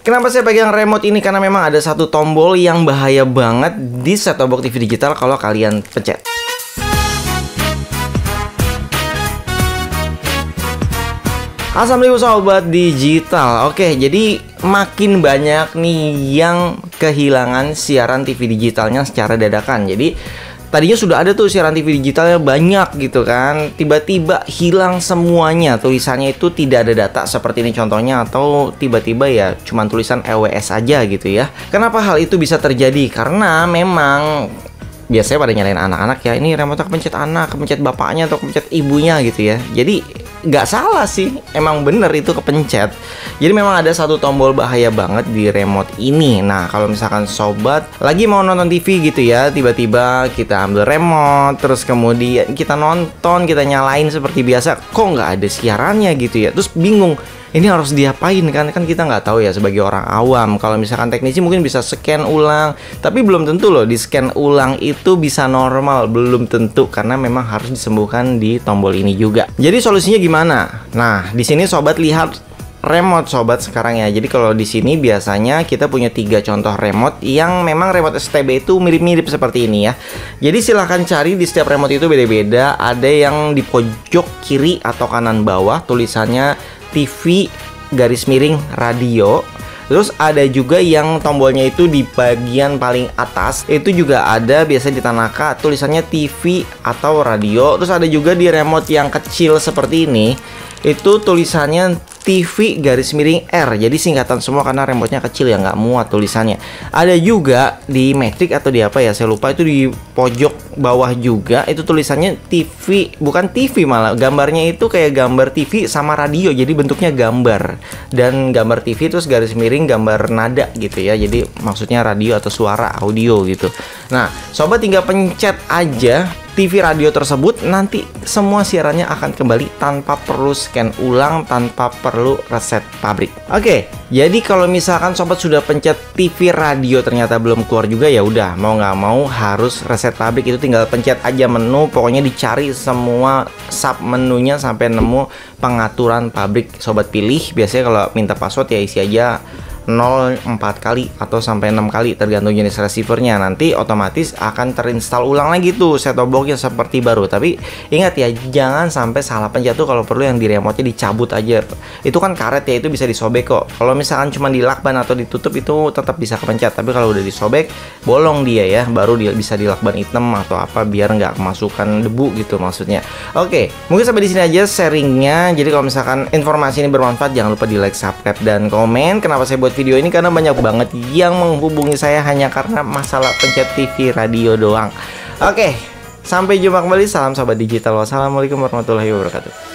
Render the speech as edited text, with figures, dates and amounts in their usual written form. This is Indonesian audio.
Kenapa saya pegang remote ini? Karena memang ada satu tombol yang bahaya banget di set-top box TV digital kalau kalian pencet. Assalamualaikum sobat digital. Oke, jadi makin banyak nih yang kehilangan siaran TV digitalnya secara dadakan. Jadi tadinya sudah ada tuh siaran TV digitalnya banyak gitu kan, tiba-tiba hilang semuanya, tulisannya itu tidak ada data seperti ini contohnya, atau tiba-tiba ya cuman tulisan EWS aja gitu ya. Kenapa hal itu bisa terjadi? Karena memang biasanya pada nyalain anak-anak ya, ini remote kepencet anak, kepencet bapaknya atau kepencet ibunya gitu ya. Jadi nggak salah sih, emang bener itu kepencet. Jadi memang ada satu tombol bahaya banget di remote ini. Nah kalau misalkan sobat lagi mau nonton TV gitu ya, tiba-tiba kita ambil remote, terus kemudian kita nonton, kita nyalain seperti biasa, kok nggak ada siarannya gitu ya. Terus bingung, ini harus diapain kan? Kan kita nggak tahu ya sebagai orang awam. Kalau misalkan teknisi mungkin bisa scan ulang, tapi belum tentu loh di scan ulang itu bisa normal, belum tentu, karena memang harus disembuhkan di tombol ini juga. Jadi solusinya gimana? Nah, di sini sobat lihat remote sobat sekarang ya. Jadi kalau di sini biasanya kita punya 3 contoh remote yang memang remote STB itu mirip-mirip seperti ini ya. Jadi silahkan cari di setiap remote itu beda-beda. Ada yang di pojok kiri atau kanan bawah tulisannya TV/radio. Terus ada juga yang tombolnya itu di bagian paling atas, itu juga ada biasanya di Tanaka tulisannya TV atau radio. Terus ada juga di remote yang kecil seperti ini, itu tulisannya TV/R. Jadi singkatan semua karena remote-nya kecil ya, nggak muat tulisannya. Ada juga di Matrix atau di apa ya, saya lupa, itu di pojok bawah juga, itu tulisannya TV, bukan TV malah, gambarnya itu kayak gambar TV sama radio. Jadi bentuknya gambar, dan gambar TV terus / gambar nada gitu ya. Jadi maksudnya radio atau suara audio gitu. Nah sobat tinggal pencet aja TV radio tersebut, nanti semua siarannya akan kembali tanpa perlu scan ulang, tanpa perlu reset pabrik. Oke, jadi kalau misalkan sobat sudah pencet TV radio ternyata belum keluar juga, ya udah mau nggak mau harus reset pabrik. Itu tinggal pencet aja menu, pokoknya dicari semua sub menunya sampai nemu pengaturan pabrik. Sobat pilih, biasanya kalau minta password ya isi aja 0 4 kali atau sampai 6 kali tergantung jenis receivernya, nanti otomatis akan terinstall ulang lagi tuh set-top boxnya seperti baru. Tapi ingat ya, jangan sampai salah pencet tuh, kalau perlu yang di remote-nya dicabut aja, itu kan karet ya, itu bisa disobek kok. Kalau misalkan cuma dilakban atau ditutup itu tetap bisa kepencet, tapi kalau udah disobek bolong dia ya, baru dia bisa dilakban hitam atau apa biar nggak kemasukan debu gitu maksudnya. Oke, mungkin sampai di sini aja sharingnya. Jadi kalau misalkan informasi ini bermanfaat, jangan lupa di like, subscribe, dan komen. Kenapa saya buat video ini? Karena banyak banget yang menghubungi saya hanya karena masalah pencet TV radio doang. Oke, sampai jumpa kembali. Salam sobat digital. Wassalamualaikum warahmatullahi wabarakatuh.